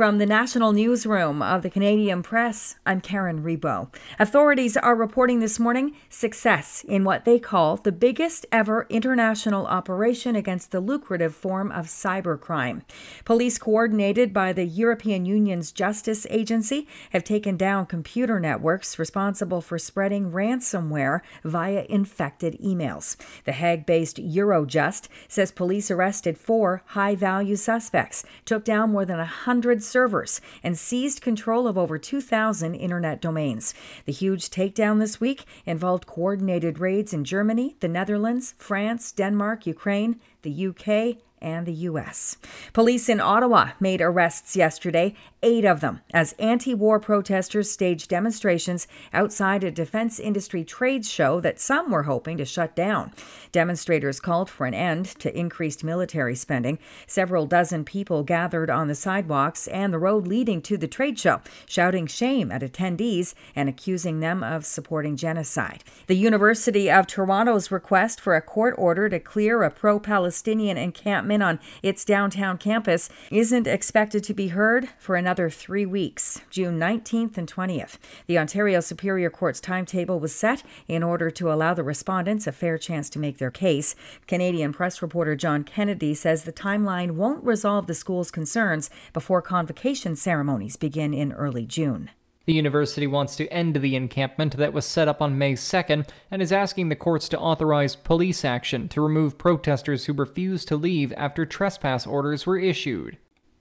From the national newsroom of the Canadian Press, I'm Karen Rebo. Authorities are reporting this morning success in what they call the biggest ever international operation against the lucrative form of cybercrime. Police, coordinated by the European Union's Justice Agency, have taken down computer networks responsible for spreading ransomware via infected emails. The Hague-based Eurojust says police arrested 4 high-value suspects, took down more than 100 servers, and seized control of over 2,000 internet domains. The huge takedown this week involved coordinated raids in Germany, the Netherlands, France, Denmark, Ukraine, the UK, and the U.S. Police in Ottawa made arrests yesterday, 8 of them, as anti-war protesters staged demonstrations outside a defense industry trade show that some were hoping to shut down. Demonstrators called for an end to increased military spending. Several dozen people gathered on the sidewalks and the road leading to the trade show, shouting shame at attendees and accusing them of supporting genocide. The University of Toronto's request for a court order to clear a pro-Palestinian encampment on its downtown campus isn't expected to be heard for another 3 weeks, June 19th and 20th. The Ontario Superior Court's timetable was set in order to allow the respondents a fair chance to make their case. Canadian Press reporter John Kennedy says the timeline won't resolve the school's concerns before convocation ceremonies begin in early June. The university wants to end the encampment that was set up on May 2nd and is asking the courts to authorize police action to remove protesters who refused to leave after trespass orders were issued.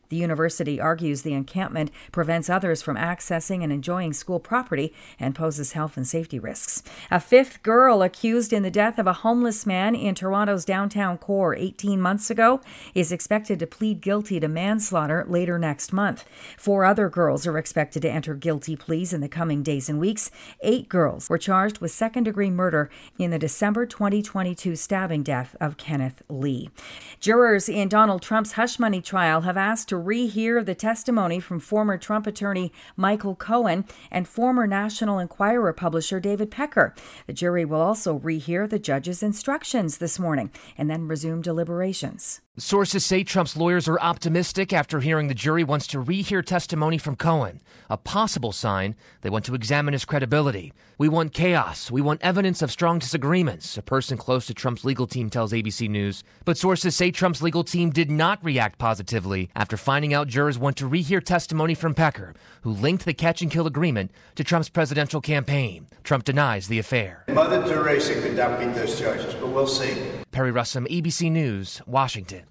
The university argues the encampment prevents others from accessing and enjoying school property and poses health and safety risks. A 5th girl accused in the death of a homeless man in Toronto's downtown core 18 months ago is expected to plead guilty to manslaughter later next month. 4 other girls are expected to enter guilty pleas in the coming days and weeks. 8 girls were charged with second-degree murder in the December 2022 stabbing death of Kenneth Lee. Jurors in Donald Trump's hush money trial have asked to rehear the testimony from former Trump attorney Michael Cohen and former National Enquirer publisher David Pecker. The jury will also rehear the judge's instructions this morning and then resume deliberations. Sources say Trump's lawyers are optimistic after hearing the jury wants to rehear testimony from Cohen, a possible sign they want to examine his credibility. "We want chaos. We want evidence of strong disagreements," a person close to Trump's legal team tells ABC News. But sources say Trump's legal team did not react positively after finding out jurors want to rehear testimony from Pecker, who linked the catch-and-kill agreement to Trump's presidential campaign. Trump denies the affair. Mother Teresa could not beat those charges, but we'll see. Perry Russum, ABC News, Washington.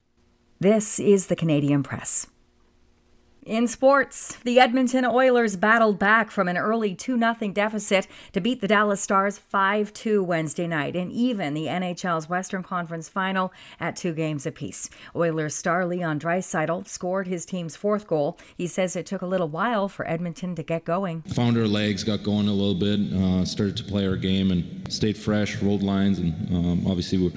This is the Canadian Press. In sports, the Edmonton Oilers battled back from an early 2-0 deficit to beat the Dallas Stars 5-2 Wednesday night and even the NHL's Western Conference Final at 2 games apiece. Oilers star Leon Draisaitl scored his team's 4th goal. He says it took a little while for Edmonton to get going. Found our legs, got going a little bit, started to play our game and stayed fresh, rolled lines, and obviously we're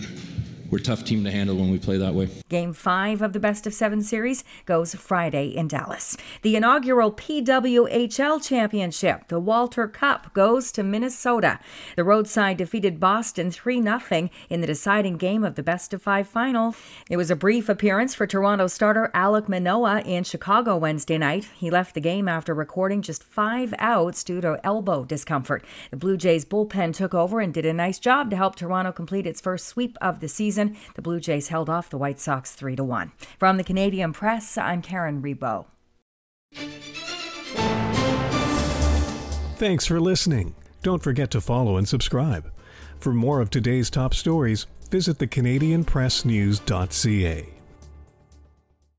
a tough team to handle when we play that way. Game 5 of the best-of-7 series goes Friday in Dallas. The inaugural PWHL championship, the Walter Cup, goes to Minnesota. The Roadside defeated Boston 3-0 in the deciding game of the best-of-5 final. It was a brief appearance for Toronto starter Alec Manoah in Chicago Wednesday night. He left the game after recording just 5 outs due to elbow discomfort. The Blue Jays bullpen took over and did a nice job to help Toronto complete its first sweep of the season. The Blue Jays held off the White Sox 3-1. From the Canadian Press, I'm Karen Rebo. Thanks for listening. Don't forget to follow and subscribe. For more of today's top stories, visit thecanadianpressnews.ca.